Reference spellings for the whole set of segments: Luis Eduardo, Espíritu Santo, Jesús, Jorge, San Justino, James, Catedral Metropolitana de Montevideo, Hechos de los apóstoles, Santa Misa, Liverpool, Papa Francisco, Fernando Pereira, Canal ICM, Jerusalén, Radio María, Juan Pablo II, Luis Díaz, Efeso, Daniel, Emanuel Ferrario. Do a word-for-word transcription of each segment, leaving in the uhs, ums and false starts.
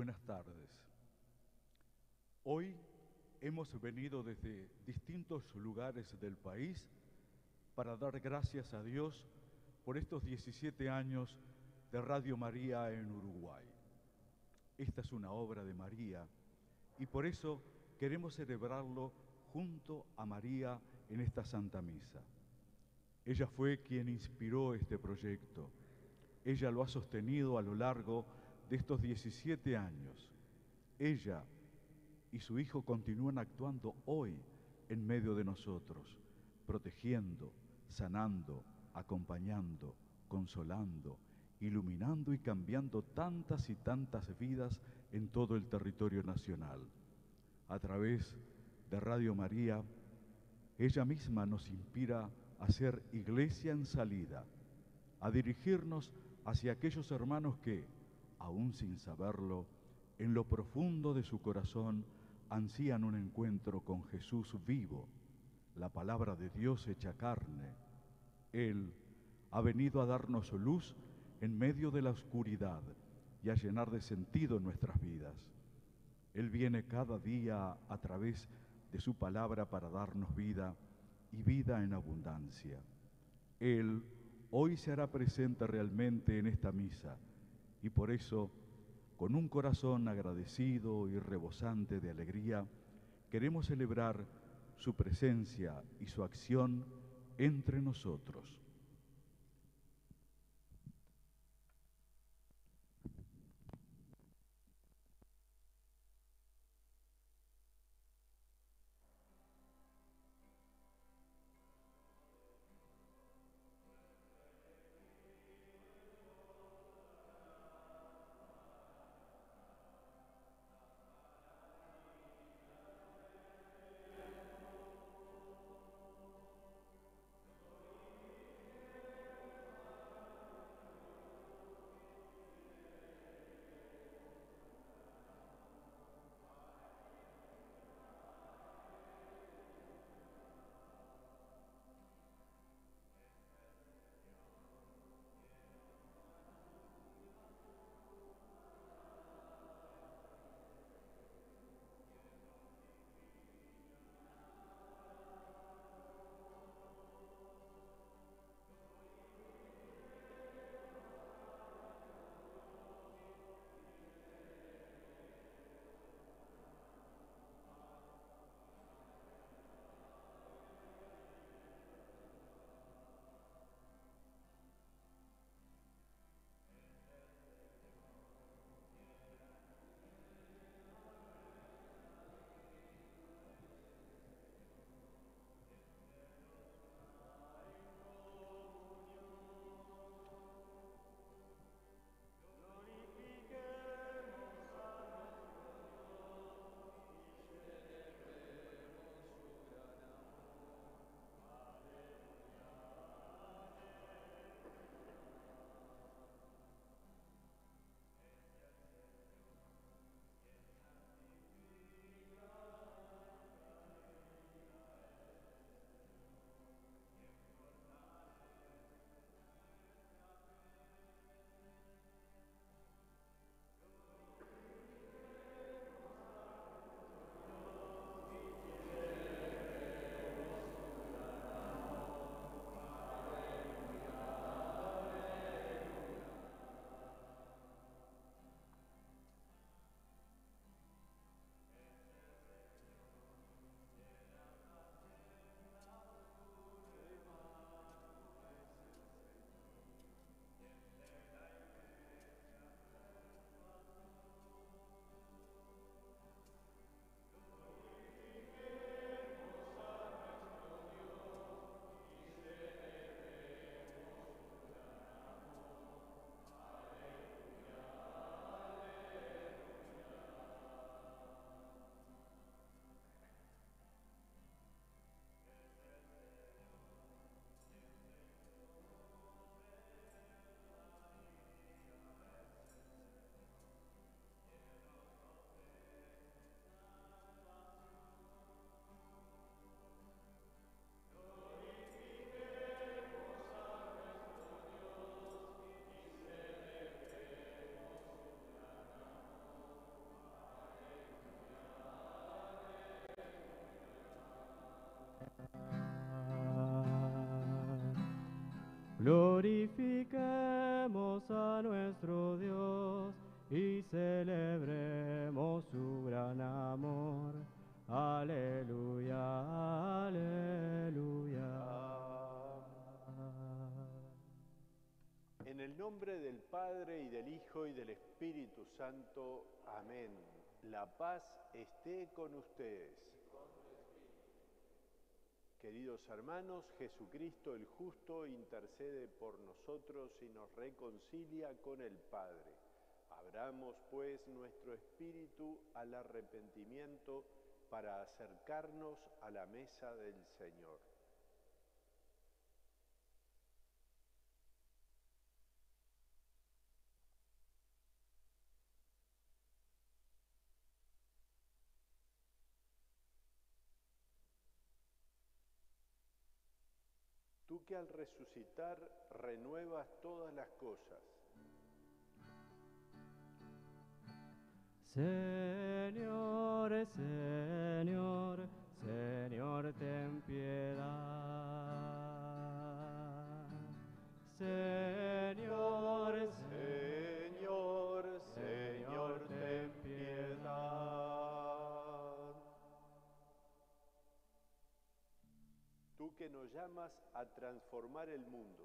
Buenas tardes. Hoy hemos venido desde distintos lugares del país para dar gracias a Dios por estos diecisiete años de Radio María en Uruguay. Esta es una obra de María y por eso queremos celebrarlo junto a María en esta Santa Misa. Ella fue quien inspiró este proyecto. Ella lo ha sostenido a lo largo de estos diecisiete años. Ella y su Hijo continúan actuando hoy en medio de nosotros, protegiendo, sanando, acompañando, consolando, iluminando y cambiando tantas y tantas vidas en todo el territorio nacional. A través de Radio María, ella misma nos inspira a ser iglesia en salida, a dirigirnos hacia aquellos hermanos que, aún sin saberlo, en lo profundo de su corazón ansían un encuentro con Jesús vivo, la palabra de Dios hecha carne. Él ha venido a darnos luz en medio de la oscuridad y a llenar de sentido nuestras vidas. Él viene cada día a través de su palabra para darnos vida y vida en abundancia. Él hoy se hará presente realmente en esta misa y por eso, con un corazón agradecido y rebosante de alegría, queremos celebrar su presencia y su acción entre nosotros. Glorifiquemos a nuestro Dios y celebremos su gran amor. Aleluya, aleluya. En el nombre del Padre, y del Hijo, y del Espíritu Santo. Amén. La paz esté con ustedes. Queridos hermanos, Jesucristo el Justo intercede por nosotros y nos reconcilia con el Padre. Abramos pues nuestro espíritu al arrepentimiento para acercarnos a la mesa del Señor. Tú que al resucitar renuevas todas las cosas. Señor, Señor, Señor, ten piedad. Señor, Señor, Señor, ten piedad. Tú que nos llamas a transformar el mundo.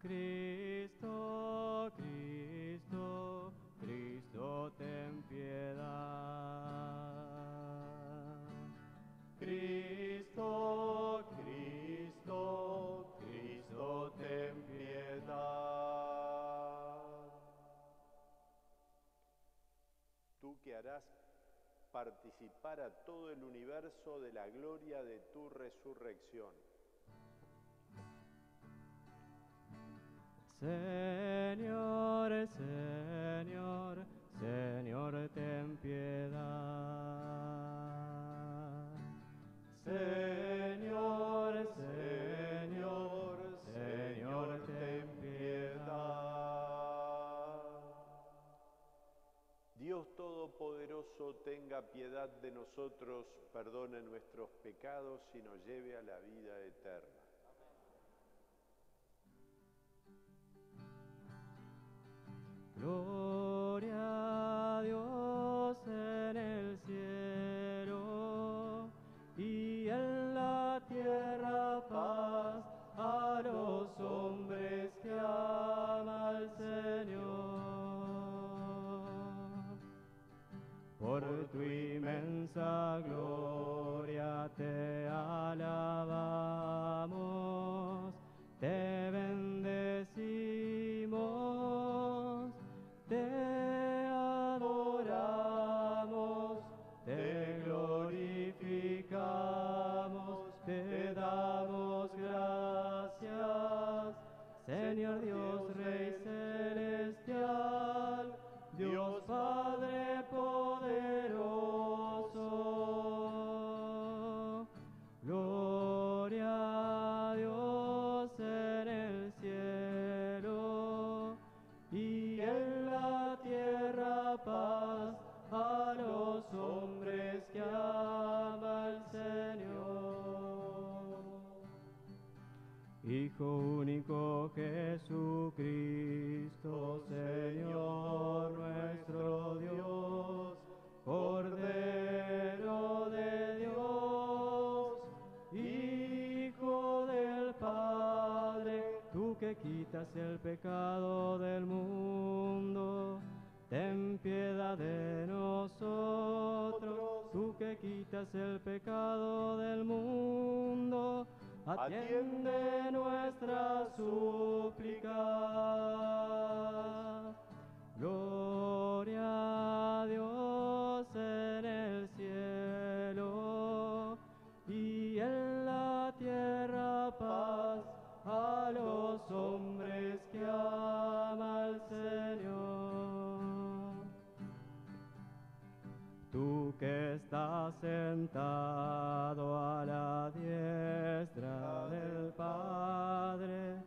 Cristo, Cristo, Cristo, ten piedad. Cristo, Cristo, Cristo, ten piedad. Tú que harás participar a todo el universo de la gloria de tu resurrección. Señor, Señor, Señor, ten piedad. Señor, Señor, Señor, ten piedad. Dios Todopoderoso, tenga piedad de nosotros, perdone nuestros pecados y nos lleve a la vida eterna. Gloria a Dios en el cielo y en la tierra paz a los hombres que ama al Señor. Por tu inmensa gloria te alabamos, te bendecimos. Te adoramos, te glorificamos, te damos gracias, Señor Dios Rey Celestial, Dios Padre Poderoso. Gloria a Dios en el cielo y en tierra paz a los hombres que ama el Señor. Hijo único Jesucristo, Señor nuestro Dios, Cordero de Dios, Hijo del Padre, tú que quitas el pecado del mundo, ten piedad de nosotros, tú que quitas el pecado del mundo, atiende nuestra súplica. Gloria a Dios en el cielo y en la tierra paz a los hombres que ama al Señor. Tú que estás sentado a la diestra del Padre,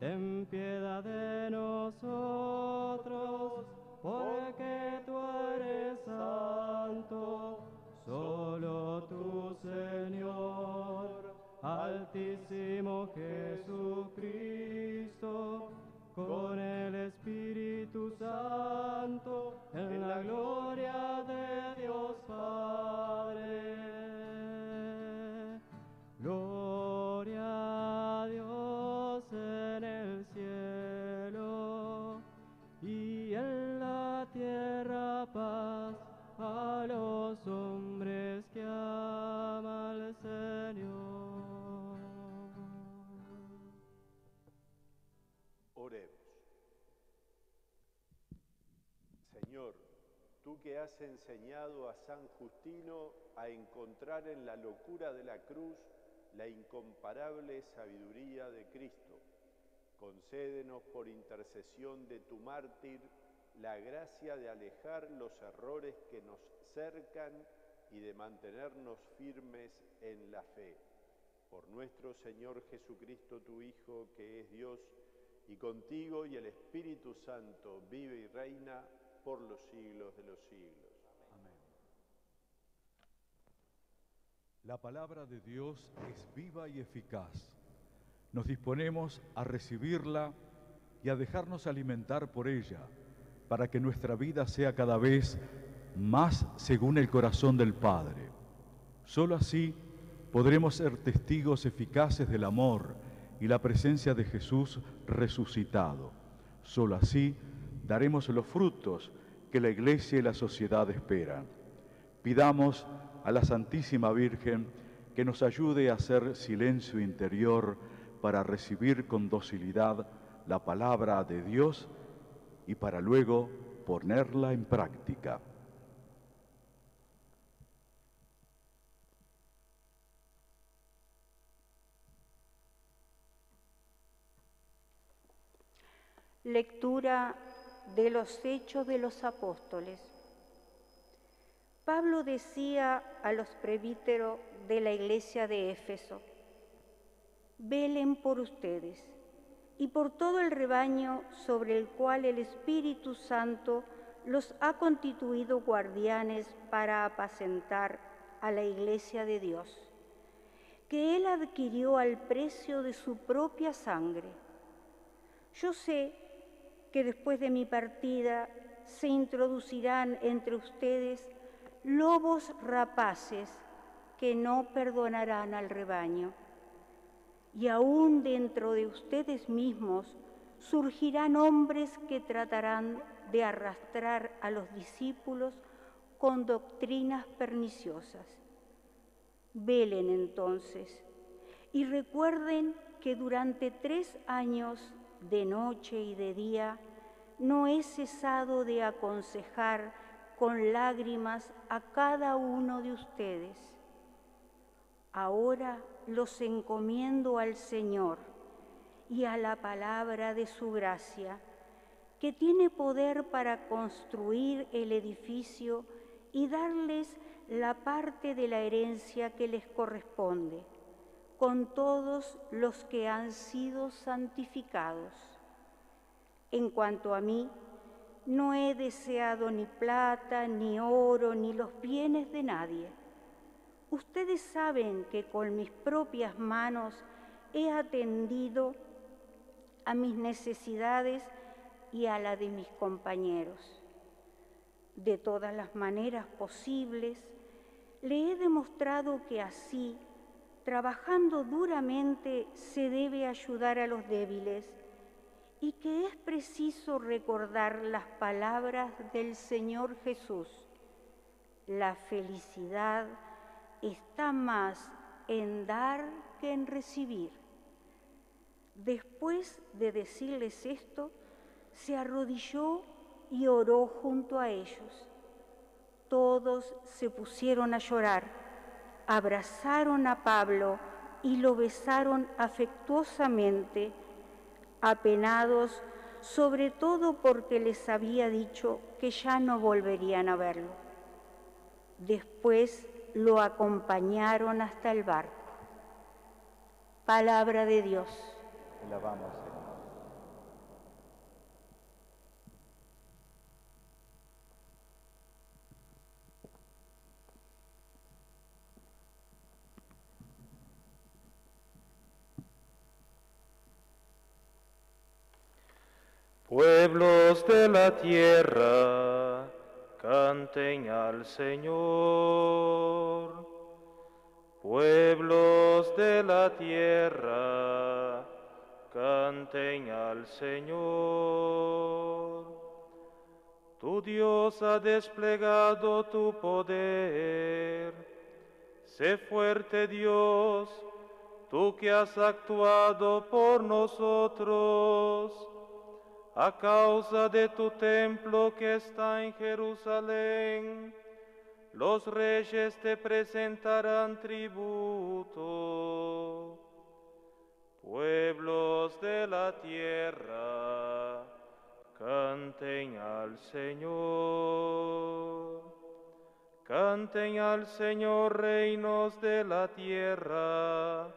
ten piedad de nosotros, porque tú eres santo, solo tú, Señor, Altísimo Jesús. mujeres que ama al Señor. Oremos. Señor, tú que has enseñado a San Justino a encontrar en la locura de la cruz la incomparable sabiduría de Cristo, concédenos por intercesión de tu mártir la gracia de alejar los errores que nos cercan y de mantenernos firmes en la fe. Por nuestro Señor Jesucristo, tu Hijo, que es Dios, y contigo y el Espíritu Santo, vive y reina por los siglos de los siglos. Amén. La palabra de Dios es viva y eficaz. Nos disponemos a recibirla y a dejarnos alimentar por ella, para que nuestra vida sea cada vez más según el corazón del Padre. Solo así podremos ser testigos eficaces del amor y la presencia de Jesús resucitado. Solo así daremos los frutos que la Iglesia y la sociedad esperan. Pidamos a la Santísima Virgen que nos ayude a hacer silencio interior para recibir con docilidad la palabra de Dios y para luego ponerla en práctica. Lectura de los Hechos de los Apóstoles. Pablo decía a los presbíteros de la iglesia de Éfeso: velen por ustedes y por todo el rebaño sobre el cual el Espíritu Santo los ha constituido guardianes para apacentar a la Iglesia de Dios, que Él adquirió al precio de su propia sangre. Yo sé que después de mi partida se introducirán entre ustedes lobos rapaces que no perdonarán al rebaño. Y aún dentro de ustedes mismos surgirán hombres que tratarán de arrastrar a los discípulos con doctrinas perniciosas. Velen entonces y recuerden que durante tres años, de noche y de día, no he cesado de aconsejar con lágrimas a cada uno de ustedes. Ahora los encomiendo al Señor y a la palabra de su gracia, que tiene poder para construir el edificio y darles la parte de la herencia que les corresponde, con todos los que han sido santificados. En cuanto a mí, no he deseado ni plata, ni oro, ni los bienes de nadie. Ustedes saben que con mis propias manos he atendido a mis necesidades y a la de mis compañeros. De todas las maneras posibles, le he demostrado que así, trabajando duramente, se debe ayudar a los débiles y que es preciso recordar las palabras del Señor Jesús: la felicidad está más en dar que en recibir. Después de decirles esto, se arrodilló y oró junto a ellos. Todos se pusieron a llorar, abrazaron a Pablo y lo besaron afectuosamente, apenados sobre todo porque les había dicho que ya no volverían a verlo. Después lo acompañaron hasta el barco. Palabra de Dios. La vamos, Señor. Pueblos de la tierra, canten al Señor. Pueblos de la tierra, canten al Señor. Tu Dios ha desplegado tu poder Sé fuerte, Dios, tú que has actuado por nosotros, a causa de tu templo que está en Jerusalén. Los reyes te presentarán tributo. Pueblos de la tierra, canten al Señor. Canten al Señor, reinos de la tierra.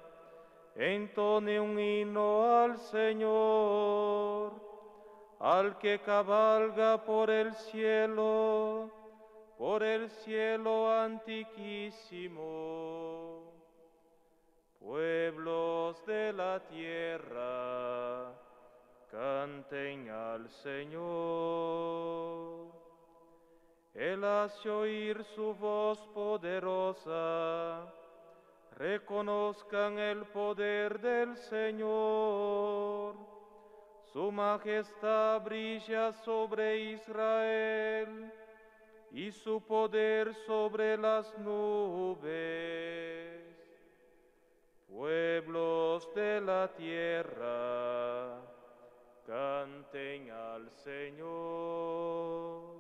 Entone un himno al Señor, al que cabalga por el cielo, por el cielo antiquísimo. Pueblos de la tierra, canten al Señor. Él hace oír su voz poderosa, reconozcan el poder del Señor. Su majestad brilla sobre Israel, y su poder sobre las nubes. Pueblos de la tierra, canten al Señor.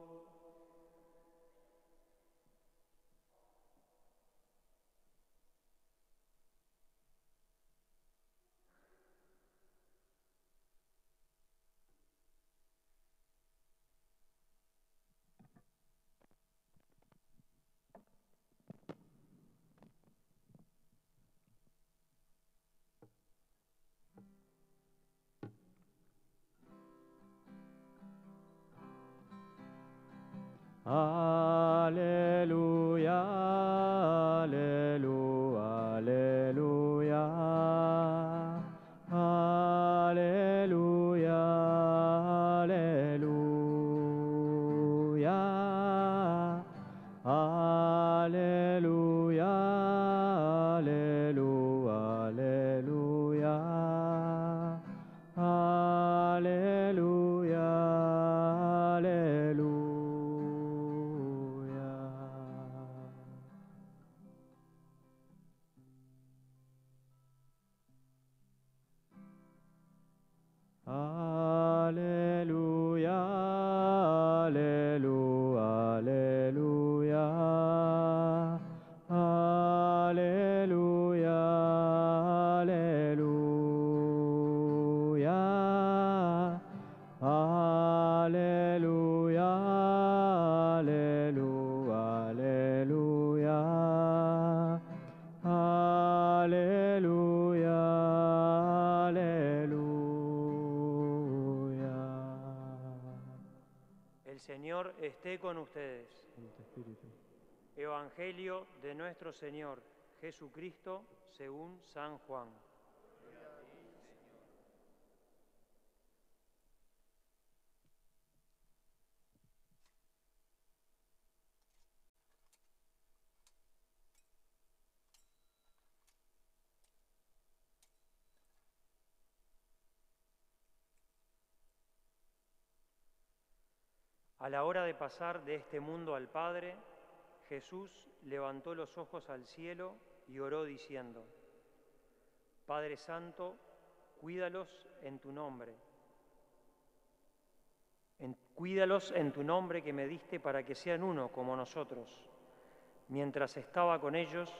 Aleluya, aleluya, aleluya, aleluya, aleluya, aleluya, aleluya, aleluya, aleluya, aleluya. Esté con ustedes. Evangelio de nuestro Señor Jesucristo según San Juan. A la hora de pasar de este mundo al Padre, Jesús levantó los ojos al cielo y oró diciendo: Padre Santo, cuídalos en tu nombre. En, cuídalos en tu nombre que me diste para que sean uno como nosotros. Mientras estaba con ellos,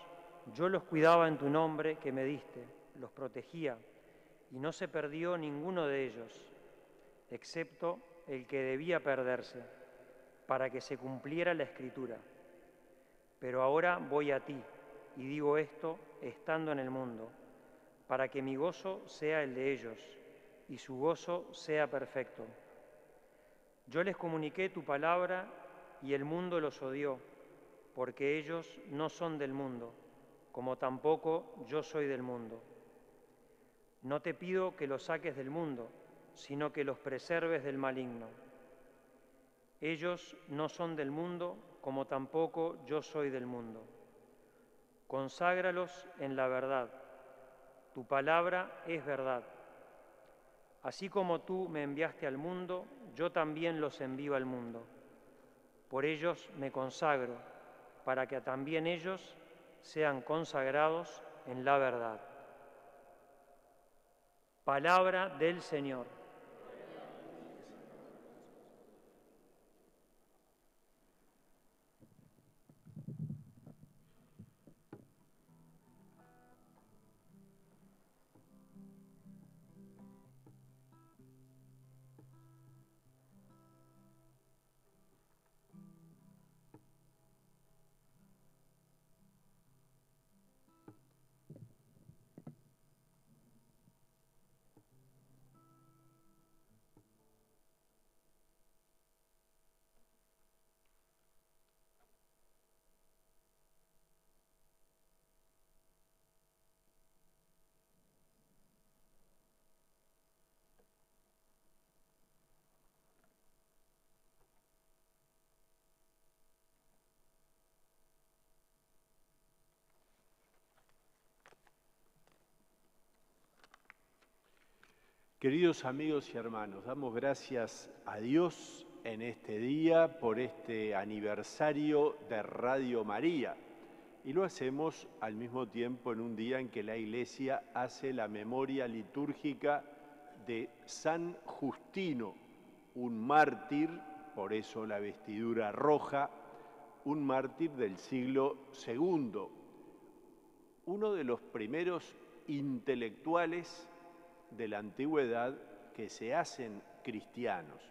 yo los cuidaba en tu nombre que me diste, los protegía, y no se perdió ninguno de ellos, excepto el que debía perderse, para que se cumpliera la Escritura. Pero ahora voy a ti, y digo esto estando en el mundo, para que mi gozo sea el de ellos, y su gozo sea perfecto. Yo les comuniqué tu palabra, y el mundo los odió, porque ellos no son del mundo, como tampoco yo soy del mundo. No te pido que los saques del mundo, sino que los preserves del maligno. Ellos no son del mundo, como tampoco yo soy del mundo. Conságralos en la verdad. Tu palabra es verdad. Así como tú me enviaste al mundo, yo también los envío al mundo. Por ellos me consagro, para que también ellos sean consagrados en la verdad. Palabra del Señor. Queridos amigos y hermanos, damos gracias a Dios en este día por este aniversario de Radio María. Y lo hacemos al mismo tiempo en un día en que la Iglesia hace la memoria litúrgica de San Justino, un mártir, por eso la vestidura roja, un mártir del siglo segundo, uno de los primeros intelectuales de la antigüedad que se hacen cristianos,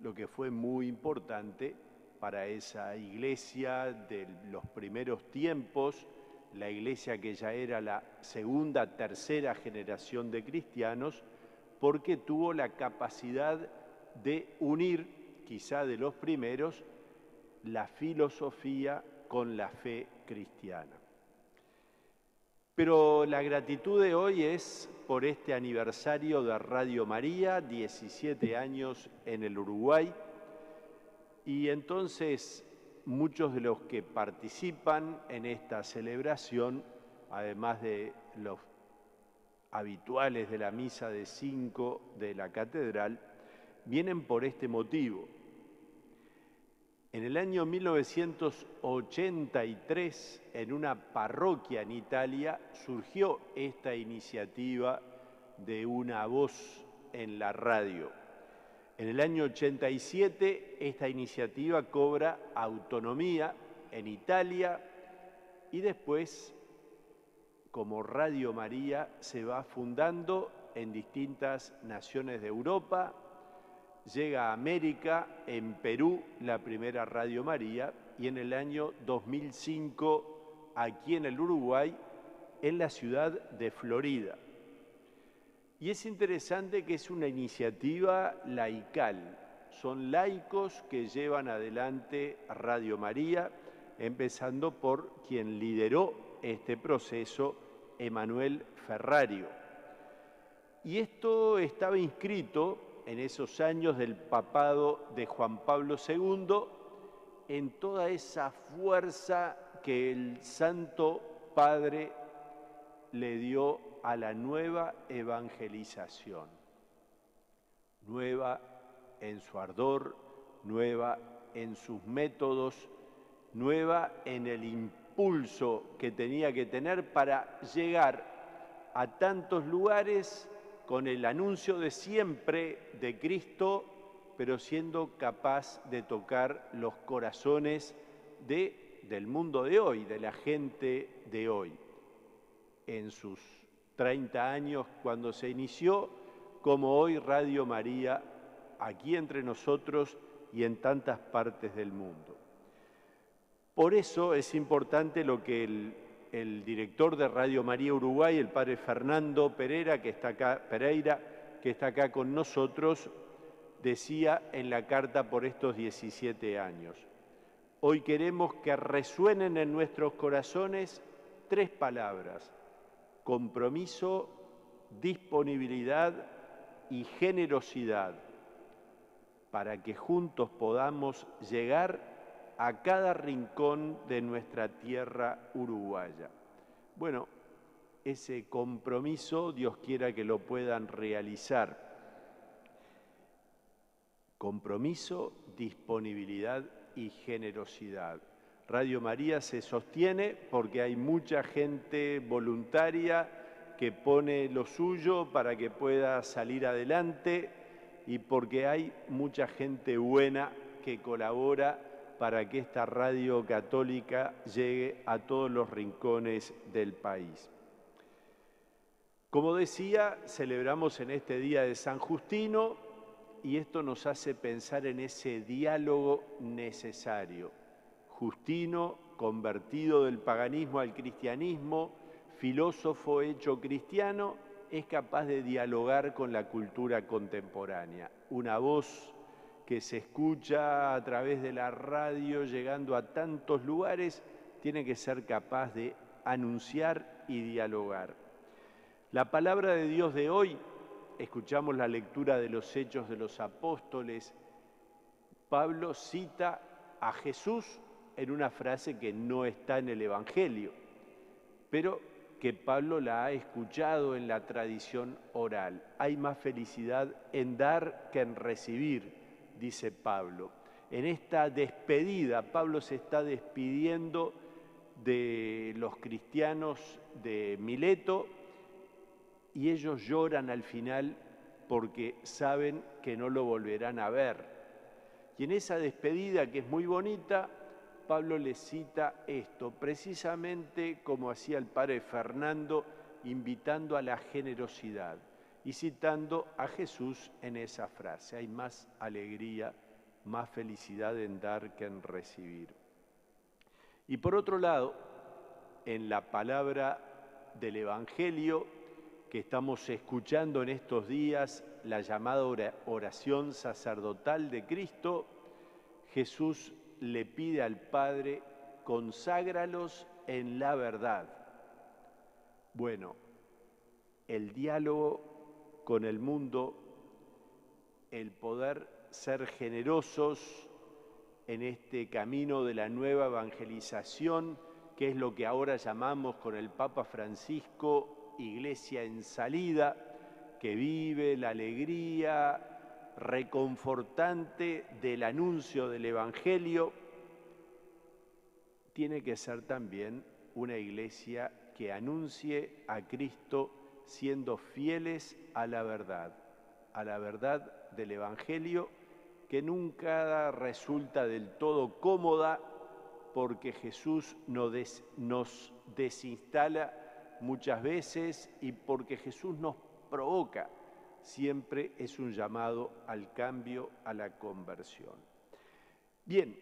lo que fue muy importante para esa iglesia de los primeros tiempos, la iglesia que ya era la segunda, tercera generación de cristianos, porque tuvo la capacidad de unir, quizá de los primeros, la filosofía con la fe cristiana. Pero la gratitud de hoy es por este aniversario de Radio María, diecisiete años en el Uruguay. Y entonces muchos de los que participan en esta celebración, además de los habituales de la misa de cinco de la catedral, vienen por este motivo. En el año mil novecientos ochenta y tres, en una parroquia en Italia, surgió esta iniciativa de una voz en la radio. En el año ochenta y siete, esta iniciativa cobra autonomía en Italia y después, como Radio María, se va fundando en distintas naciones de Europa. Llega a América, en Perú, la primera Radio María, y en el año dos mil cinco, aquí en el Uruguay, en la ciudad de Florida. Y es interesante que es una iniciativa laical. Son laicos que llevan adelante Radio María, empezando por quien lideró este proceso, Emanuel Ferrario. Y esto estaba inscrito en esos años del papado de Juan Pablo segundo, en toda esa fuerza que el Santo Padre le dio a la nueva evangelización. Nueva en su ardor, nueva en sus métodos, nueva en el impulso que tenía que tener para llegar a tantos lugares con el anuncio de siempre de Cristo, pero siendo capaz de tocar los corazones de, del mundo de hoy, de la gente de hoy. En sus treinta años, cuando se inició, como hoy Radio María, aquí entre nosotros y en tantas partes del mundo. Por eso es importante lo que el El director de Radio María Uruguay, el padre Fernando Pereira, que está acá, Pereira, que está acá con nosotros, decía en la carta por estos diecisiete años. Hoy queremos que resuenen en nuestros corazones tres palabras: compromiso, disponibilidad y generosidad, para que juntos podamos llegar a cada rincón de nuestra tierra uruguaya. Bueno, ese compromiso Dios quiera que lo puedan realizar. Compromiso, disponibilidad y generosidad. Radio María se sostiene porque hay mucha gente voluntaria que pone lo suyo para que pueda salir adelante y porque hay mucha gente buena que colabora para que esta radio católica llegue a todos los rincones del país. Como decía, celebramos en este día de San Justino y esto nos hace pensar en ese diálogo necesario. Justino, convertido del paganismo al cristianismo, filósofo hecho cristiano, es capaz de dialogar con la cultura contemporánea. Una voz que se escucha a través de la radio llegando a tantos lugares, tiene que ser capaz de anunciar y dialogar. La palabra de Dios de hoy, escuchamos la lectura de los Hechos de los Apóstoles, Pablo cita a Jesús en una frase que no está en el Evangelio, pero que Pablo la ha escuchado en la tradición oral. Hay más felicidad en dar que en recibir, dice Pablo. En esta despedida, Pablo se está despidiendo de los cristianos de Mileto y ellos lloran al final porque saben que no lo volverán a ver. Y en esa despedida, que es muy bonita, Pablo les cita esto, precisamente como hacía el padre Fernando, invitando a la generosidad y citando a Jesús en esa frase. Hay más alegría, más felicidad en dar que en recibir. Y por otro lado, en la palabra del Evangelio que estamos escuchando en estos días, la llamada oración sacerdotal de Cristo, Jesús le pide al Padre, conságralos en la verdad. Bueno, el diálogo con el mundo, el poder ser generosos en este camino de la nueva evangelización, que es lo que ahora llamamos con el Papa Francisco Iglesia en Salida, que vive la alegría reconfortante del anuncio del Evangelio, tiene que ser también una iglesia que anuncie a Cristo siendo fieles a la verdad, a la verdad del Evangelio, que nunca resulta del todo cómoda porque Jesús nos, des, nos desinstala muchas veces y porque Jesús nos provoca. Siempre es un llamado al cambio, a la conversión. Bien,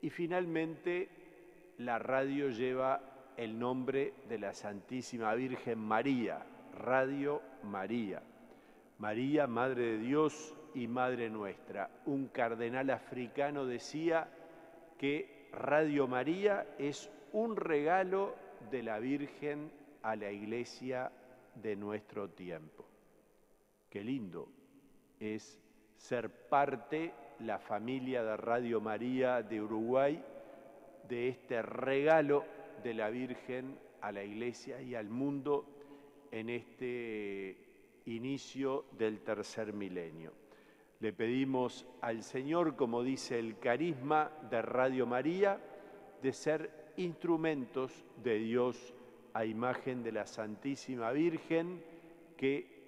y finalmente la radio lleva el nombre de la Santísima Virgen María, Radio María. María, Madre de Dios y Madre nuestra. Un cardenal africano decía que Radio María es un regalo de la Virgen a la Iglesia de nuestro tiempo. Qué lindo es ser parte, la familia de Radio María de Uruguay, de este regalo de la Virgen a la Iglesia y al mundo en este inicio del tercer milenio. Le pedimos al Señor, como dice el carisma de Radio María, de ser instrumentos de Dios a imagen de la Santísima Virgen, que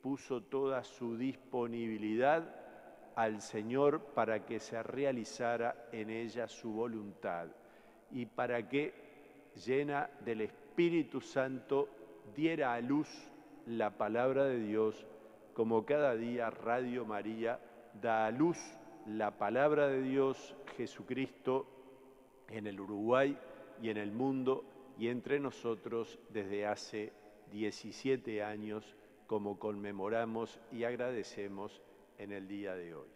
puso toda su disponibilidad al Señor para que se realizara en ella su voluntad y para que, llena del Espíritu Santo, diera a luz la palabra de Dios, como cada día Radio María da a luz la palabra de Dios, Jesucristo, en el Uruguay y en el mundo y entre nosotros desde hace diecisiete años, como conmemoramos y agradecemos en el día de hoy.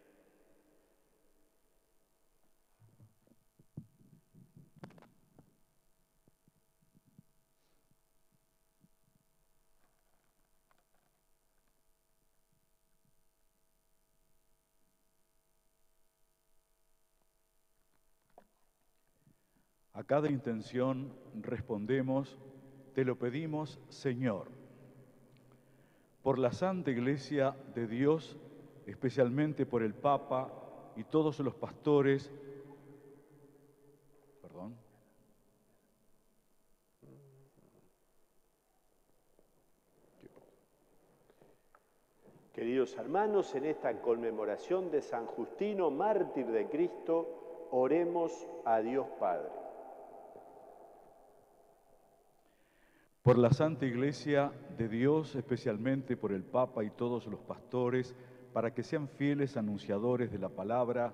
A cada intención respondemos, te lo pedimos, Señor. Por la Santa Iglesia de Dios, especialmente por el Papa y todos los pastores, perdón, Queridos hermanos, en esta conmemoración de San Justino, mártir de Cristo, oremos a Dios Padre. Por la Santa Iglesia de Dios, especialmente por el Papa y todos los pastores, para que sean fieles anunciadores de la palabra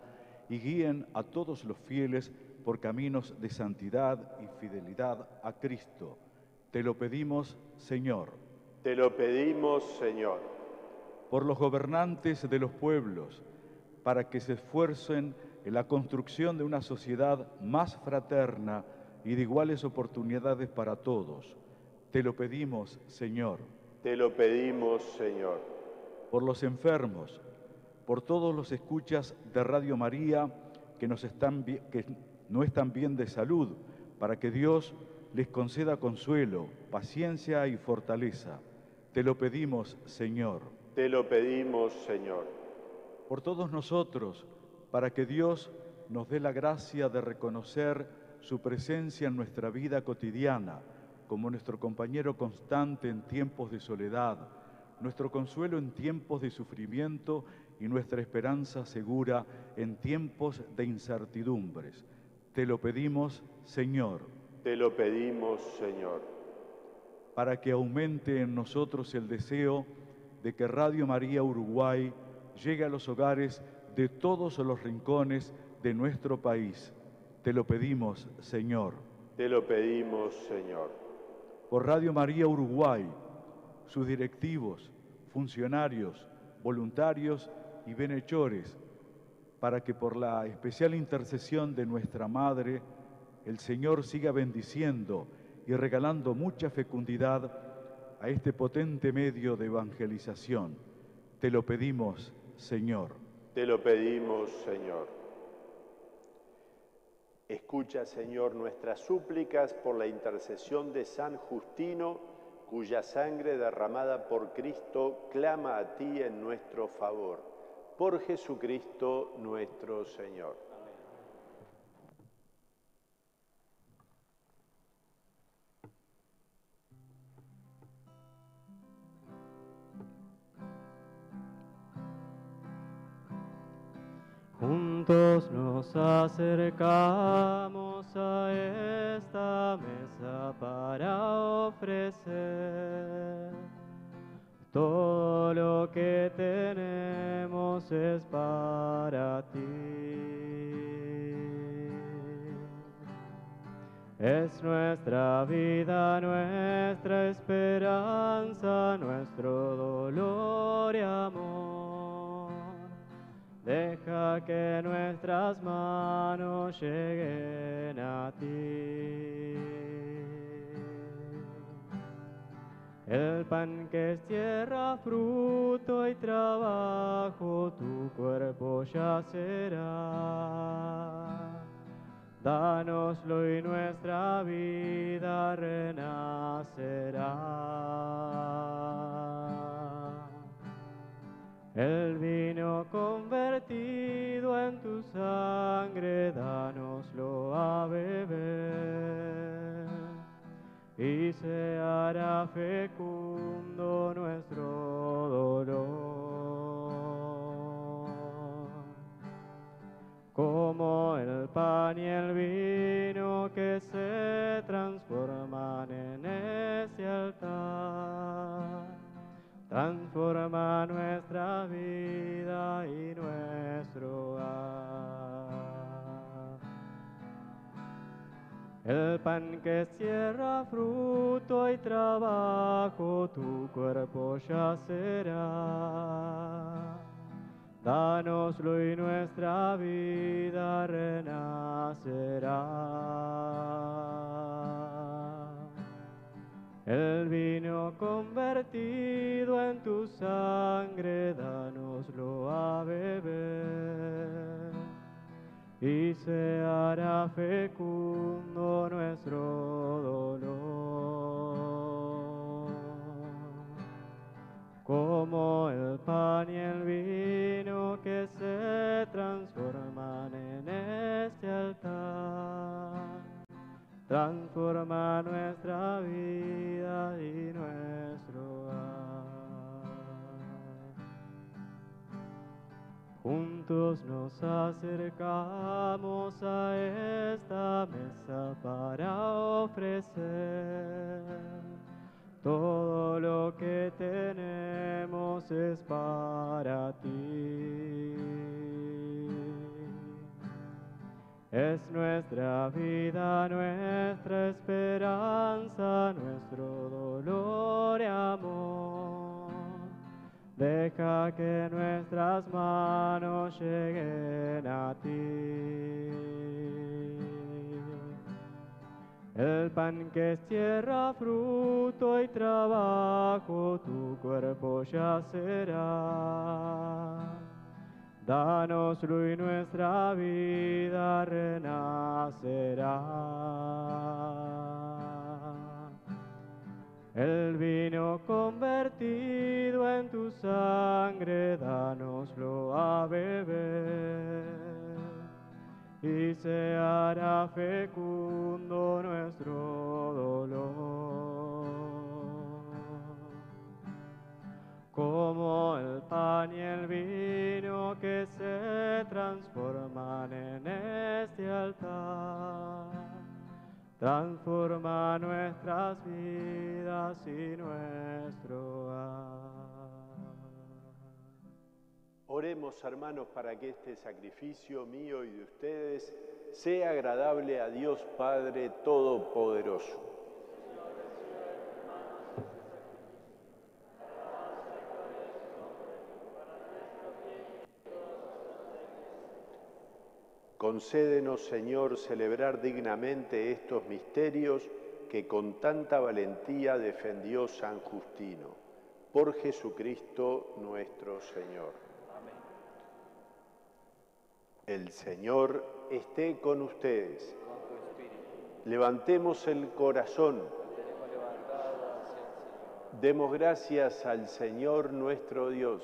y guíen a todos los fieles por caminos de santidad y fidelidad a Cristo. Te lo pedimos, Señor. Te lo pedimos, Señor. Por los gobernantes de los pueblos, para que se esfuercen en la construcción de una sociedad más fraterna y de iguales oportunidades para todos. Te lo pedimos, Señor. Te lo pedimos, Señor. Por los enfermos, por todos los escuchas de Radio María que, nos están, que no están bien de salud, para que Dios les conceda consuelo, paciencia y fortaleza. Te lo pedimos, Señor. Te lo pedimos, Señor. Por todos nosotros, para que Dios nos dé la gracia de reconocer su presencia en nuestra vida cotidiana, como nuestro compañero constante en tiempos de soledad, nuestro consuelo en tiempos de sufrimiento y nuestra esperanza segura en tiempos de incertidumbres. Te lo pedimos, Señor. Te lo pedimos, Señor. Para que aumente en nosotros el deseo de que Radio María Uruguay llegue a los hogares de todos los rincones de nuestro país. Te lo pedimos, Señor. Te lo pedimos, Señor. Por Radio María Uruguay, sus directivos, funcionarios, voluntarios y benhechores, para que por la especial intercesión de nuestra Madre, el Señor siga bendiciendo y regalando mucha fecundidad a este potente medio de evangelización. Te lo pedimos, Señor. Te lo pedimos, Señor. Escucha, Señor, nuestras súplicas por la intercesión de San Justino, cuya sangre derramada por Cristo clama a ti en nuestro favor. Por Jesucristo nuestro Señor. Juntos nos acercamos a esta mesa para ofrecer todo lo que tenemos es para ti. Es nuestra vida, nuestra esperanza, nuestro dolor y amor. Deja que nuestras manos lleguen a ti. El pan que es tierra, fruto y trabajo, tu cuerpo ya será. Dánoslo y nuestra vida renacerá. El vino convertido en tu sangre, dánoslo a beber, y se hará fecundo nuestro dolor. Como el pan y el vino que se transforman en ese altar, transforma nuestra vida y nuestro hogar. El pan que es tierra, fruto y trabajo, tu cuerpo ya será. Dánoslo y nuestra vida renacerá. El vino convertido en tu sangre, dánoslo a beber, y se hará fecundo nuestro dolor. Como el pan y el vino que se transforman en este altar, transforma nuestra vida y nuestro hogar. Juntos nos acercamos a esta mesa para ofrecer todo lo que tenemos es para ti. Es nuestra vida, nuestra esperanza, nuestro dolor y amor. Deja que nuestras manos lleguen a ti. El pan que es tierra, fruto y trabajo, tu cuerpo ya será. Dánoslo y nuestra vida renacerá. El vino convertido en tu sangre, dánoslo a beber, y se hará fecundo nuestro dolor. Como el pan y el vino que se transforman en este altar, transforma nuestras vidas y nuestro alma. Oremos, hermanos, para que este sacrificio mío y de ustedes sea agradable a Dios Padre Todopoderoso. Concédenos, Señor, celebrar dignamente estos misterios que con tanta valentía defendió San Justino. Por Jesucristo nuestro Señor. Amén. El Señor esté con ustedes. Con tu espíritu. Levantemos el corazón. Lo tenemos levantado hacia el Señor. Demos gracias al Señor nuestro Dios.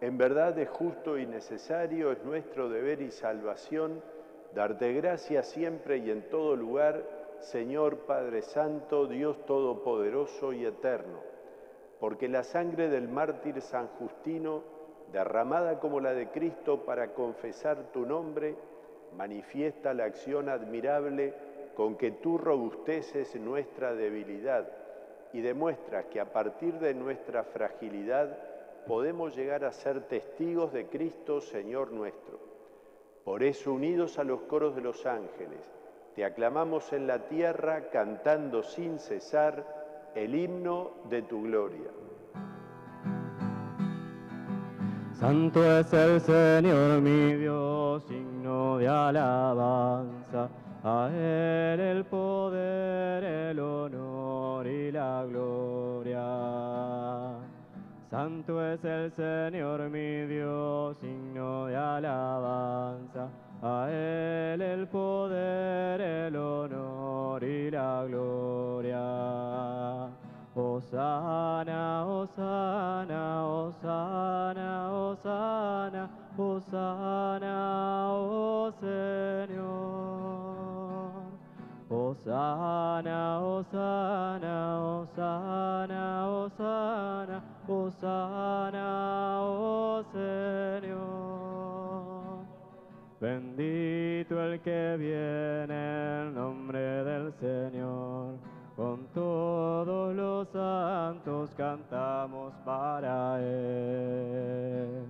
En verdad es justo y necesario, es nuestro deber y salvación, darte gracias siempre y en todo lugar, Señor Padre Santo, Dios Todopoderoso y Eterno, porque la sangre del mártir San Justino, derramada como la de Cristo para confesar tu nombre, manifiesta la acción admirable con que tú robusteces nuestra debilidad y demuestras que a partir de nuestra fragilidad, podemos llegar a ser testigos de Cristo, Señor nuestro. Por eso, unidos a los coros de los ángeles, te aclamamos en la tierra, cantando sin cesar el himno de tu gloria. Santo es el Señor mi Dios, signo de alabanza. A Él el poder, el honor y la gloria. Santo es el Señor mi Dios, signo de alabanza, a Él el poder, el honor y la gloria. Hosana, hosana, hosana, hosana, hosana, oh Señor. Hosana, hosana, hosana, hosana, hosana, oh Señor. Bendito el que viene en nombre del Señor. Con todos los santos cantamos para Él.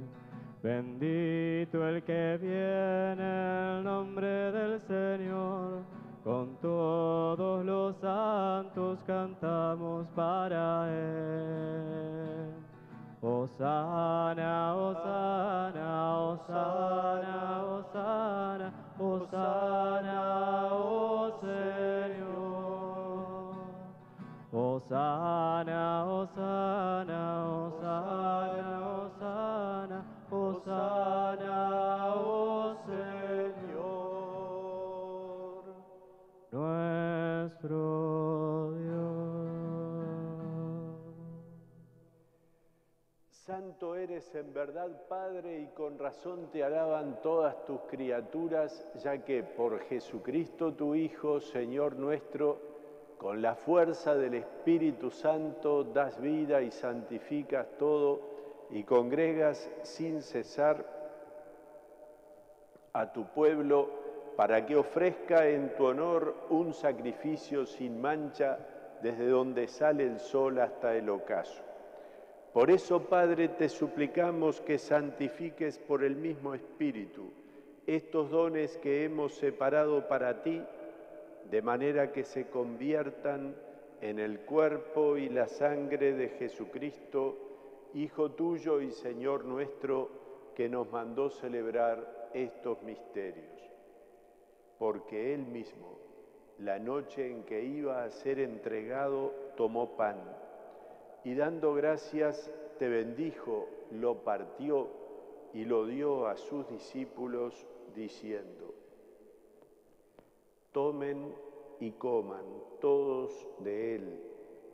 Bendito el que viene en nombre del Señor. Con todos los santos cantamos para Él. Hosana, hosana, hosana, hosana, hosana, oh Señor. Hosana, hosana, hosana, hosana, hosana, oh Señor, nuestro Dios. Santo eres en verdad, Padre, y con razón te alaban todas tus criaturas, ya que por Jesucristo tu Hijo, Señor nuestro, con la fuerza del Espíritu Santo das vida y santificas todo y congregas sin cesar a tu pueblo para que ofrezca en tu honor un sacrificio sin mancha desde donde sale el sol hasta el ocaso. Por eso, Padre, te suplicamos que santifiques por el mismo Espíritu estos dones que hemos separado para ti, de manera que se conviertan en el cuerpo y la sangre de Jesucristo, Hijo tuyo y Señor nuestro, que nos mandó celebrar estos misterios. Porque Él mismo, la noche en que iba a ser entregado, tomó pan, y dando gracias te bendijo, lo partió y lo dio a sus discípulos, diciendo: tomen y coman todos de él,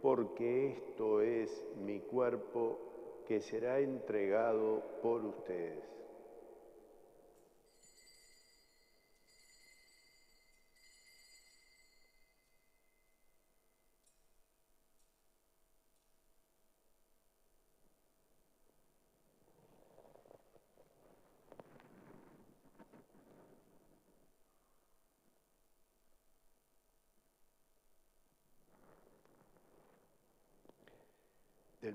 porque esto es mi cuerpo que será entregado por ustedes. Del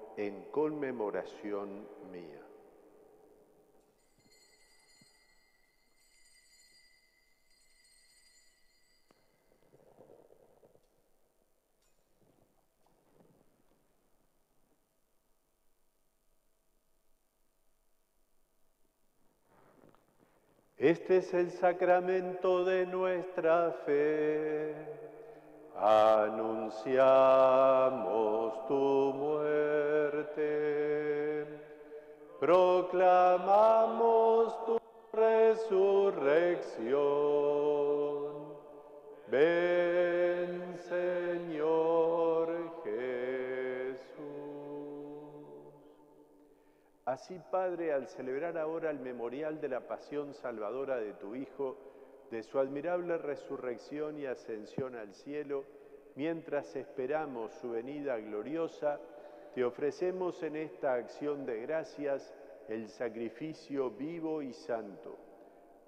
en conmemoración mía. Este es el sacramento de nuestra fe. Anunciamos tu muerte, proclamamos tu resurrección. Ven, Señor Jesús. Así, Padre, al celebrar ahora el memorial de la pasión salvadora de tu Hijo, de su admirable resurrección y ascensión al cielo, mientras esperamos su venida gloriosa, te ofrecemos en esta acción de gracias el sacrificio vivo y santo.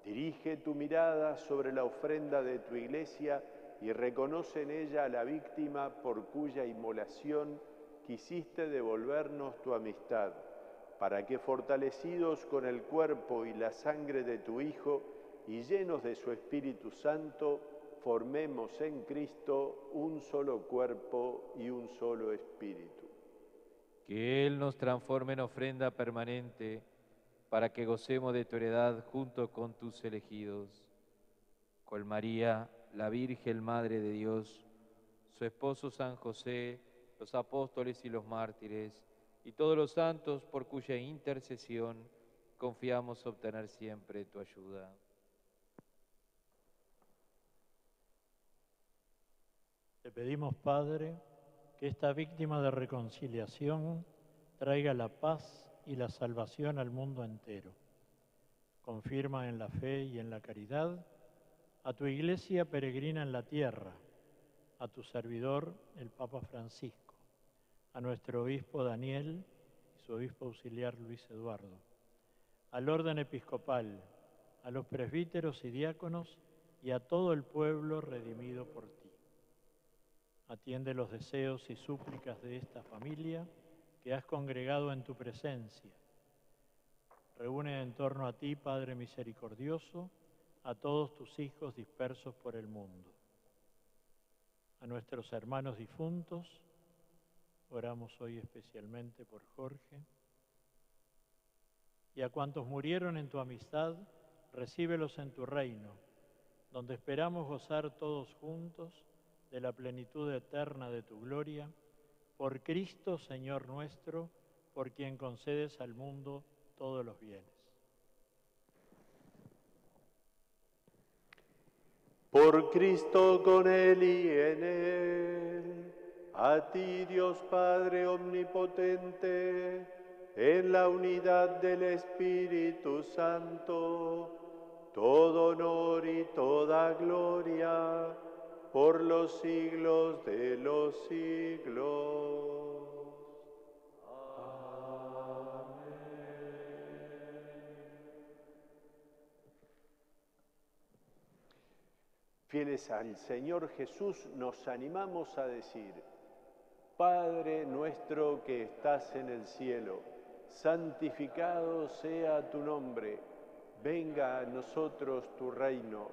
Dirige tu mirada sobre la ofrenda de tu Iglesia y reconoce en ella a la víctima por cuya inmolación quisiste devolvernos tu amistad, para que, fortalecidos con el cuerpo y la sangre de tu Hijo, y llenos de su Espíritu Santo, formemos en Cristo un solo cuerpo y un solo espíritu. Que Él nos transforme en ofrenda permanente, para que gocemos de tu heredad junto con tus elegidos. Con María, la Virgen Madre de Dios, su esposo San José, los apóstoles y los mártires, y todos los santos por cuya intercesión confiamos obtener siempre tu ayuda. Te pedimos, Padre, que esta víctima de reconciliación traiga la paz y la salvación al mundo entero. Confirma en la fe y en la caridad a tu Iglesia peregrina en la tierra, a tu servidor, el Papa Francisco, a nuestro obispo Daniel y su obispo auxiliar Luis Eduardo, al orden episcopal, a los presbíteros y diáconos y a todo el pueblo redimido por ti. Atiende los deseos y súplicas de esta familia que has congregado en tu presencia. Reúne en torno a ti, Padre misericordioso, a todos tus hijos dispersos por el mundo. A nuestros hermanos difuntos, oramos hoy especialmente por Jorge. Y a cuantos murieron en tu amistad, recíbelos en tu reino, donde esperamos gozar todos juntos de la plenitud eterna de tu gloria, por Cristo, Señor nuestro, por quien concedes al mundo todos los bienes. Por Cristo, con Él y en Él, a ti Dios Padre Omnipotente, en la unidad del Espíritu Santo, todo honor y toda gloria, por los siglos de los siglos. Fieles al Señor Jesús, nos animamos a decir: Padre nuestro que estás en el cielo, santificado sea tu nombre, venga a nosotros tu reino,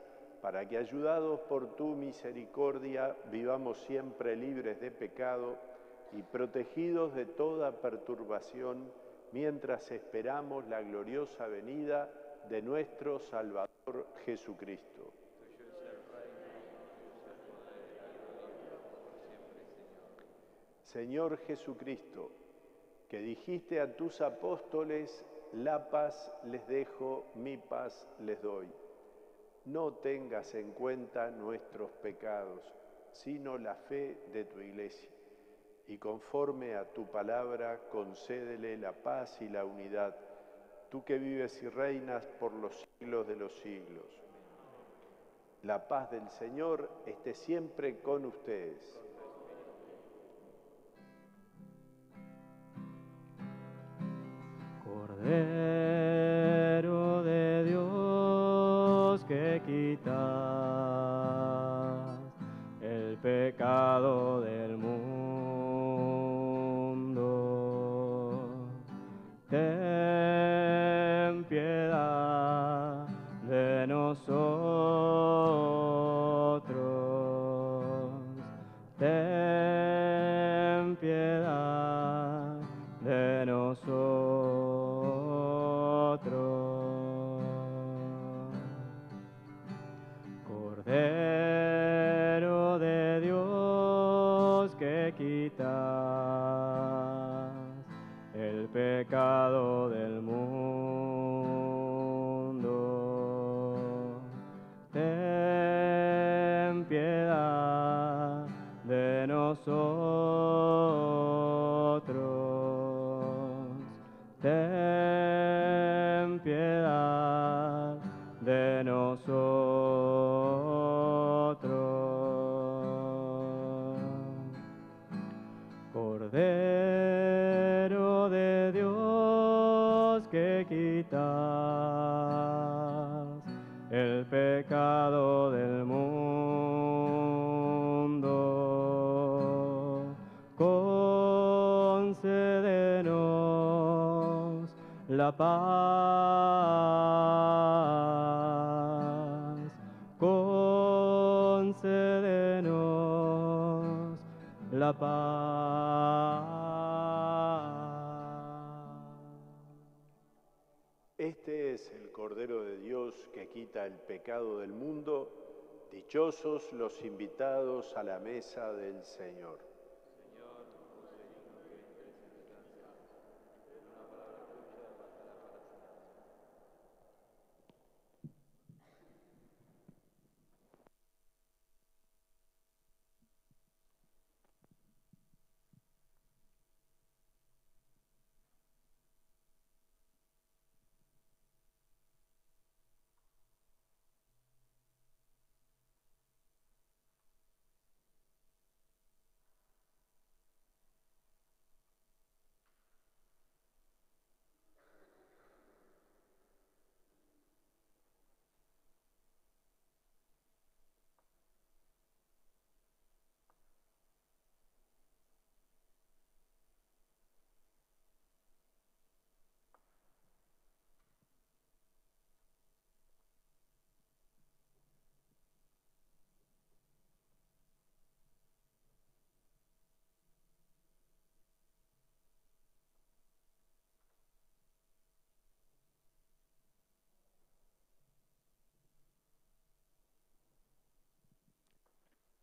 para que, ayudados por tu misericordia, vivamos siempre libres de pecado y protegidos de toda perturbación, mientras esperamos la gloriosa venida de nuestro Salvador Jesucristo. Señor Jesucristo, que dijiste a tus apóstoles: la paz les dejo, mi paz les doy. No tengas en cuenta nuestros pecados, sino la fe de tu Iglesia. Y conforme a tu palabra, concédele la paz y la unidad, tú que vives y reinas por los siglos de los siglos. La paz del Señor esté siempre con ustedes. Cordero de Dios que quitas el pecado del mundo, ten piedad de nosotros, ten piedad de nosotros. Cordero de Dios que quitas el pecado del mundo, ten piedad de nosotros, ten piedad de nosotros. Cordero de Dios que quitas el pecado del mundo, concédenos la paz, concédenos la paz. Este es el Cordero de Dios que quita el pecado del mundo. Dichosos los invitados a la mesa del Señor.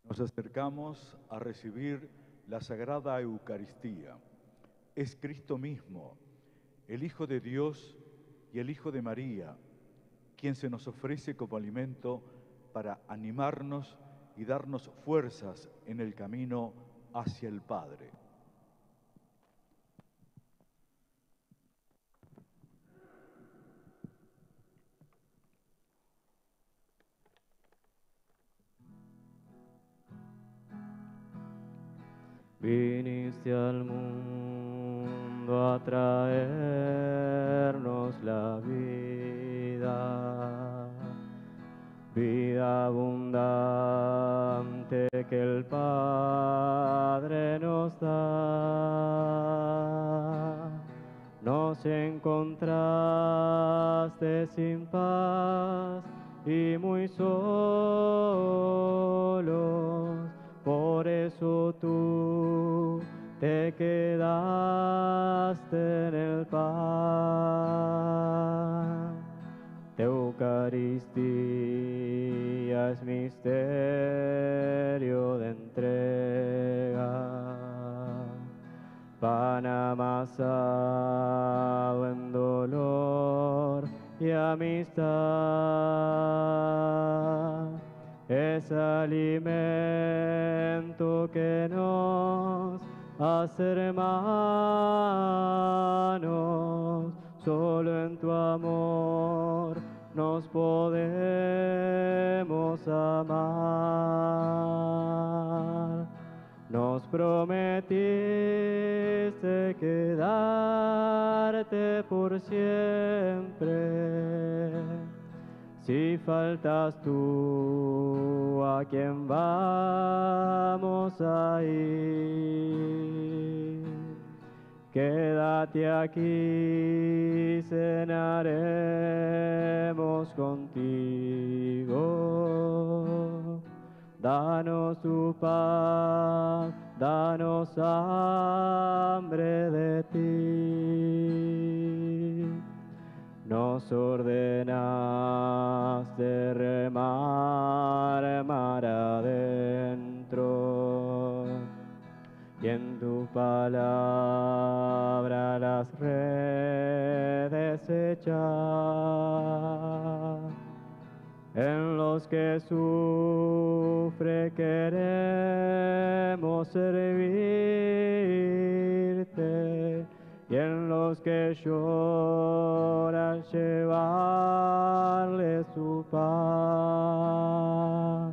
Nos acercamos a recibir la Sagrada Eucaristía. Es Cristo mismo, el Hijo de Dios y el Hijo de María, quien se nos ofrece como alimento para animarnos y darnos fuerzas en el camino hacia el Padre. Viniste al mundo a traernos la vida, vida abundante que el Padre nos da. Nos encontraste sin paz y muy solos, por eso tú te quedaste en el pan. Eucaristía es misterio de entrega, pan amasado en dolor y amistad. Es alimento que nos hace hermanos, solo en tu amor nos podemos amar. Nos prometiste quedarte por siempre. Si faltas tú, ¿a quién vamos a ir? Quédate aquí, cenaremos contigo. Danos tu paz, danos hambre de ti. Nos ordenaste remar mar adentro, y en tu palabra las redes echar. En los que sufre queremos servirte, y en los que lloran llevarles su paz.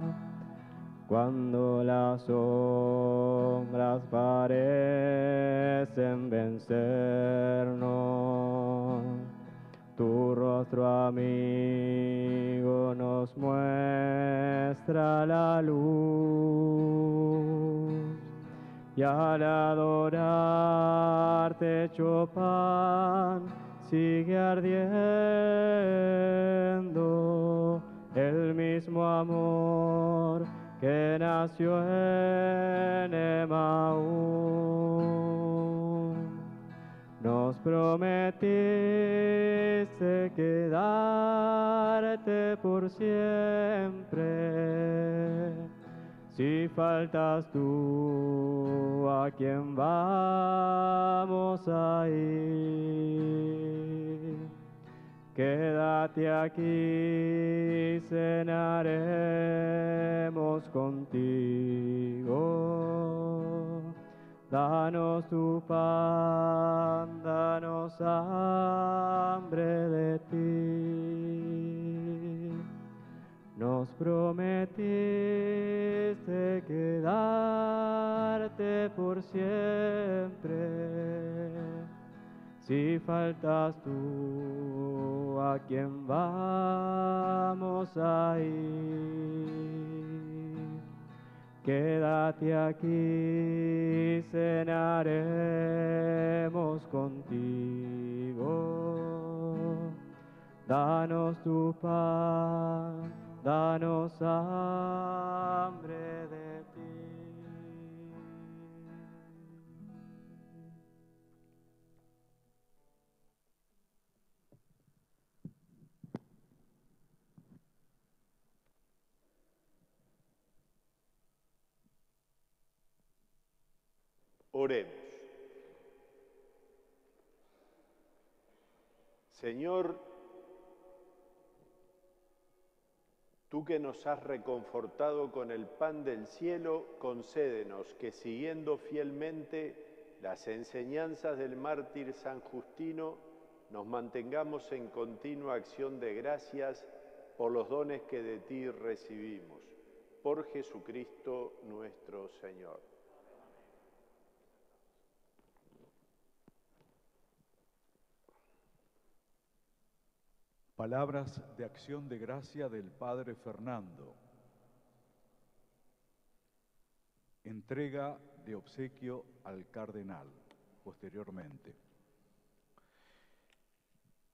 Cuando las sombras parecen vencernos, tu rostro amigo nos muestra la luz. Y al adorarte hecho pan, sigue ardiendo el mismo amor que nació en Emaús. Nos prometiste quedarte por siempre. Si faltas tú, ¿a quién vamos a ir? Quédate aquí, cenaremos contigo. Danos tu pan, danos hambre de ti. Nos prometiste quedarte por siempre. Si faltas tú, ¿a quién vamos a ir? Quédate aquí, cenaremos contigo. Danos tu pan, danos hambre de ti. Oremos. Señor, tú que nos has reconfortado con el pan del cielo, concédenos que siguiendo fielmente las enseñanzas del mártir San Justino, nos mantengamos en continua acción de gracias por los dones que de ti recibimos. Por Jesucristo nuestro Señor. Palabras de acción de gracia del Padre Fernando. Entrega de obsequio al Cardenal, posteriormente.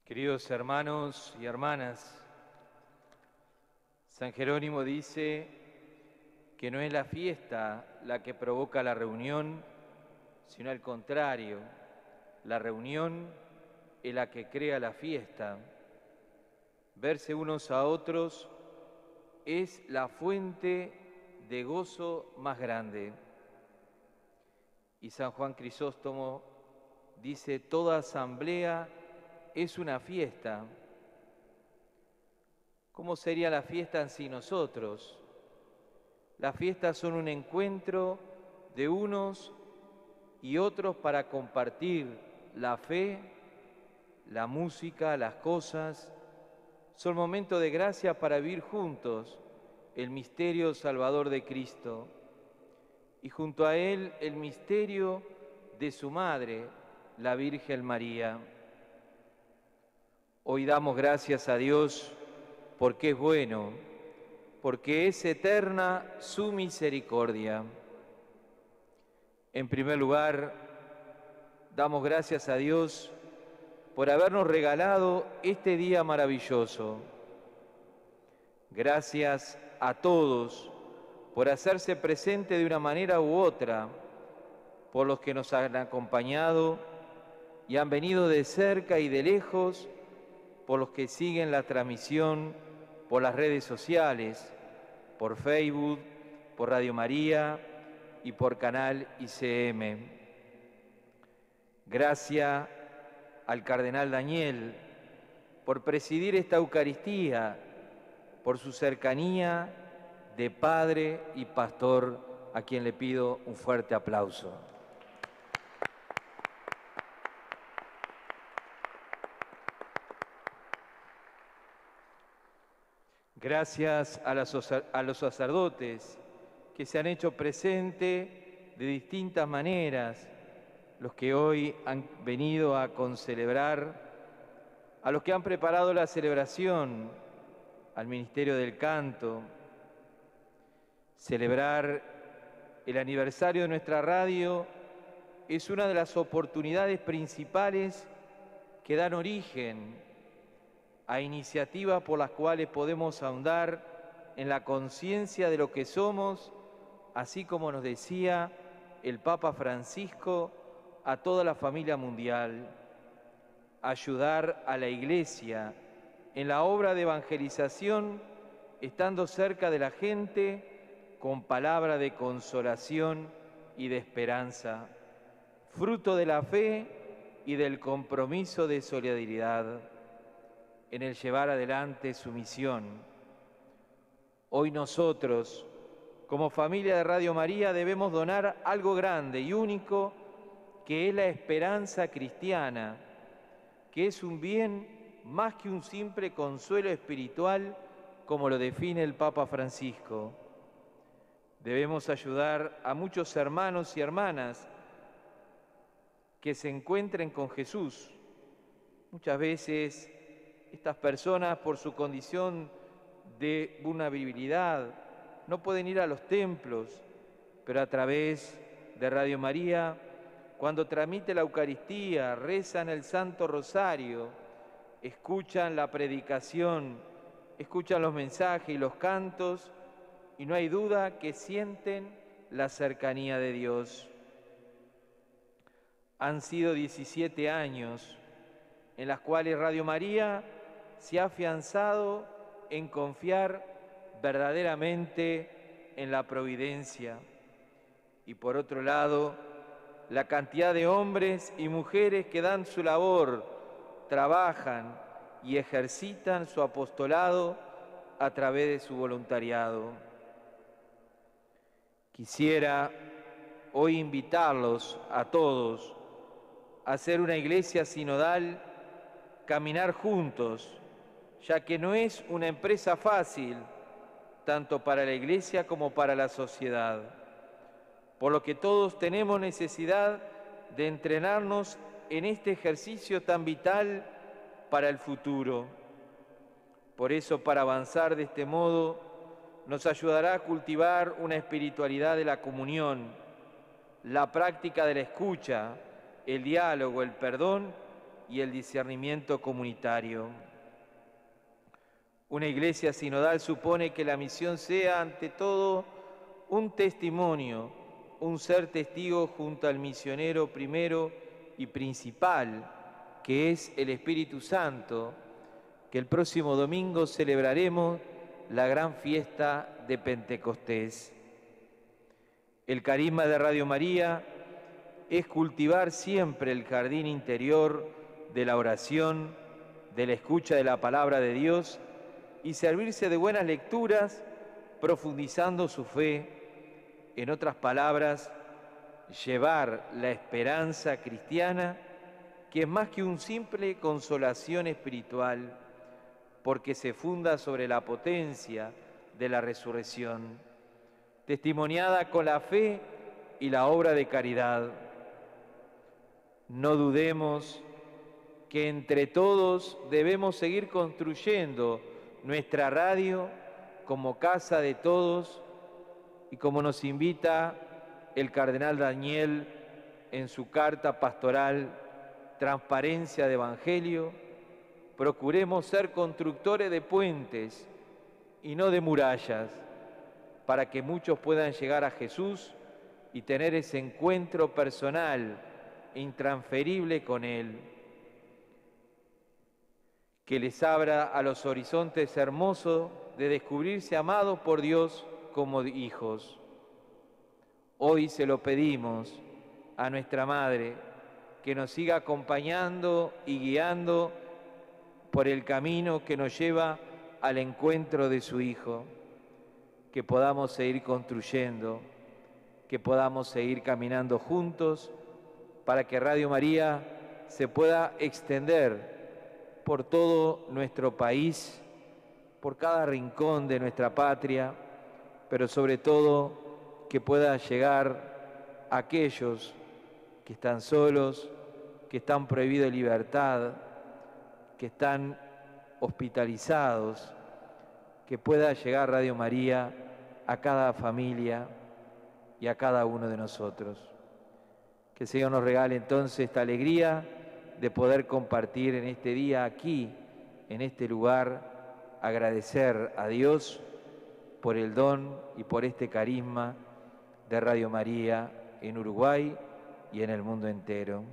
Queridos hermanos y hermanas, San Jerónimo dice que no es la fiesta la que provoca la reunión, sino al contrario, la reunión es la que crea la fiesta. Verse unos a otros es la fuente de gozo más grande. Y San Juan Crisóstomo dice, toda asamblea es una fiesta. ¿Cómo sería la fiesta sin nosotros? Las fiestas son un encuentro de unos y otros para compartir la fe, la música, las cosas. Son momentos de gracia para vivir juntos el misterio salvador de Cristo y junto a Él el misterio de su Madre, la Virgen María. Hoy damos gracias a Dios porque es bueno, porque es eterna su misericordia. En primer lugar, damos gracias a Dios por habernos regalado este día maravilloso. Gracias a todos por hacerse presente de una manera u otra, por los que nos han acompañado y han venido de cerca y de lejos, por los que siguen la transmisión por las redes sociales, por Facebook, por Radio María y por Canal I C M. Gracias al Cardenal Daniel por presidir esta Eucaristía, por su cercanía de padre y pastor, a quien le pido un fuerte aplauso. Gracias a, las, a los sacerdotes que se han hecho presente de distintas maneras, los que hoy han venido a concelebrar, a los que han preparado la celebración, al Ministerio del Canto. Celebrar el aniversario de nuestra radio es una de las oportunidades principales que dan origen a iniciativas por las cuales podemos ahondar en la conciencia de lo que somos, así como nos decía el Papa Francisco a toda la familia mundial, ayudar a la Iglesia en la obra de evangelización, estando cerca de la gente con palabra de consolación y de esperanza, fruto de la fe y del compromiso de solidaridad en el llevar adelante su misión. Hoy nosotros, como familia de Radio María, debemos donar algo grande y único que es la esperanza cristiana, que es un bien más que un simple consuelo espiritual, como lo define el Papa Francisco. Debemos ayudar a muchos hermanos y hermanas que se encuentren con Jesús. Muchas veces estas personas, por su condición de vulnerabilidad, no pueden ir a los templos, pero a través de Radio María, cuando transmite la Eucaristía, rezan el Santo Rosario, escuchan la predicación, escuchan los mensajes y los cantos, y no hay duda que sienten la cercanía de Dios. Han sido diecisiete años en los cuales Radio María se ha afianzado en confiar verdaderamente en la providencia. Y por otro lado, la cantidad de hombres y mujeres que dan su labor, trabajan y ejercitan su apostolado a través de su voluntariado. Quisiera hoy invitarlos a todos a hacer una iglesia sinodal, caminar juntos, ya que no es una empresa fácil, tanto para la iglesia como para la sociedad, por lo que todos tenemos necesidad de entrenarnos en este ejercicio tan vital para el futuro. Por eso, para avanzar de este modo, nos ayudará a cultivar una espiritualidad de la comunión, la práctica de la escucha, el diálogo, el perdón y el discernimiento comunitario. Una iglesia sinodal supone que la misión sea, ante todo, un testimonio, un ser testigo junto al misionero primero y principal, que es el Espíritu Santo, que el próximo domingo celebraremos la gran fiesta de Pentecostés. El carisma de Radio María es cultivar siempre el jardín interior de la oración, de la escucha de la palabra de Dios y servirse de buenas lecturas, profundizando su fe. En otras palabras, llevar la esperanza cristiana, que es más que un simple consolación espiritual, porque se funda sobre la potencia de la resurrección, testimoniada con la fe y la obra de caridad. No dudemos que entre todos debemos seguir construyendo nuestra radio como casa de todos, y como nos invita el cardenal Daniel en su carta pastoral Transparencia de Evangelio, procuremos ser constructores de puentes y no de murallas, para que muchos puedan llegar a Jesús y tener ese encuentro personal e intransferible con Él, que les abra a los horizontes hermosos de descubrirse amados por Dios como hijos. Hoy se lo pedimos a nuestra Madre, que nos siga acompañando y guiando por el camino que nos lleva al encuentro de su Hijo, que podamos seguir construyendo, que podamos seguir caminando juntos, para que Radio María se pueda extender por todo nuestro país, por cada rincón de nuestra patria, pero sobre todo que pueda llegar a aquellos que están solos, que están prohibidos de libertad, que están hospitalizados, que pueda llegar Radio María a cada familia y a cada uno de nosotros. Que el Señor nos regale entonces esta alegría de poder compartir en este día aquí, en este lugar, agradecer a Dios por el don y por este carisma de Radio María en Uruguay y en el mundo entero.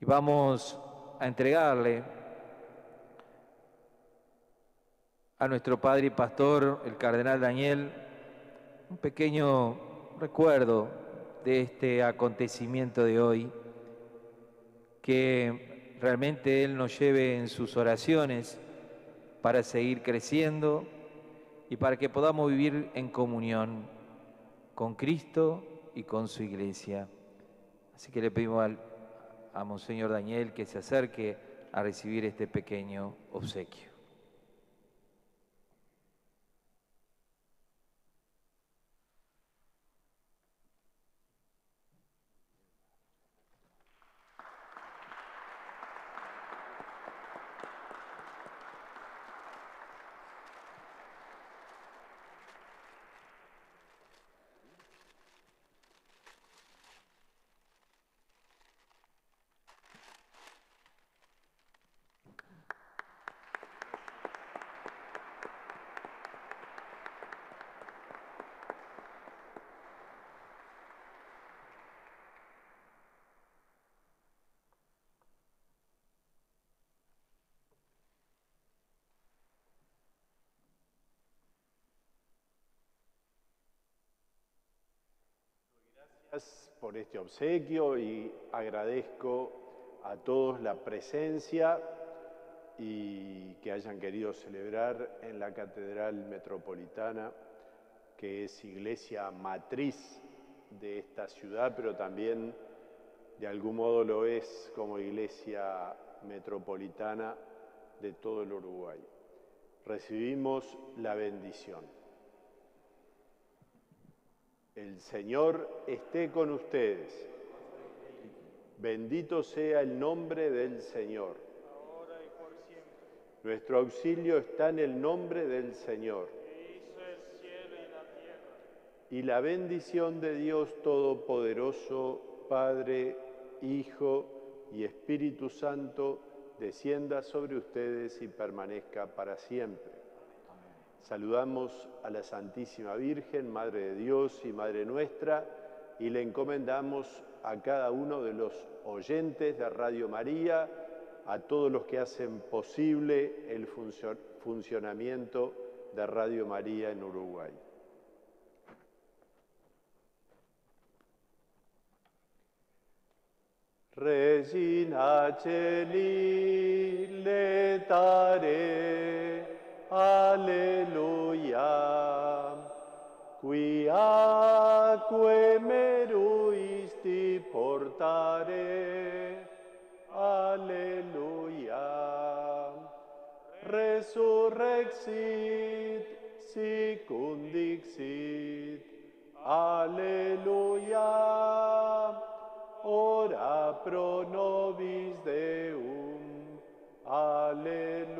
Y vamos a entregarle a nuestro padre y pastor, el cardenal Daniel, un pequeño recuerdo de este acontecimiento de hoy, que realmente Él nos lleve en sus oraciones para seguir creciendo y para que podamos vivir en comunión con Cristo y con su Iglesia. Así que le pedimos al, a Monseñor Daniel que se acerque a recibir este pequeño obsequio. Gracias por este obsequio y agradezco a todos la presencia y que hayan querido celebrar en la Catedral Metropolitana, que es iglesia matriz de esta ciudad, pero también de algún modo lo es como iglesia metropolitana de todo el Uruguay. Recibimos la bendición. El Señor esté con ustedes. Bendito sea el nombre del Señor. Ahora y por siempre. Nuestro auxilio está en el nombre del Señor. Que hizo el cielo y la tierra. Y la bendición de Dios Todopoderoso, Padre, Hijo y Espíritu Santo, descienda sobre ustedes y permanezca para siempre. Amén. Saludamos a la Santísima Virgen, Madre de Dios y Madre nuestra, y le encomendamos a cada uno de los oyentes de Radio María, a todos los que hacen posible el funcio- funcionamiento de Radio María en Uruguay. Regina Celi letare, alleluia, qui aque meruisti portare, alleluia, resurrexit, sicum dixit, alleluia. Ora pro nobis Deum. Aleluya.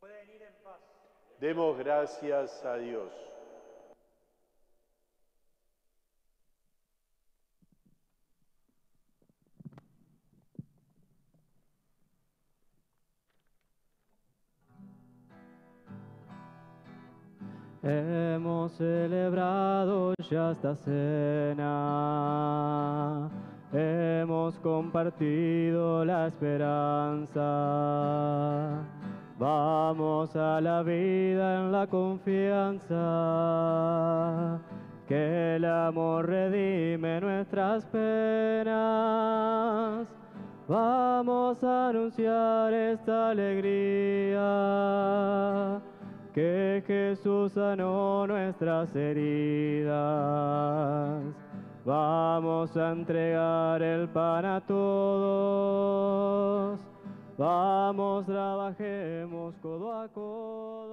Pueden ir en paz. Demos gracias a Dios. Hemos celebrado ya esta cena, hemos compartido la esperanza, vamos a la vida en la confianza, que el amor redime nuestras penas, vamos a anunciar esta alegría, que Jesús sanó nuestras heridas. Vamos a entregar el pan a todos. Vamos, trabajemos codo a codo.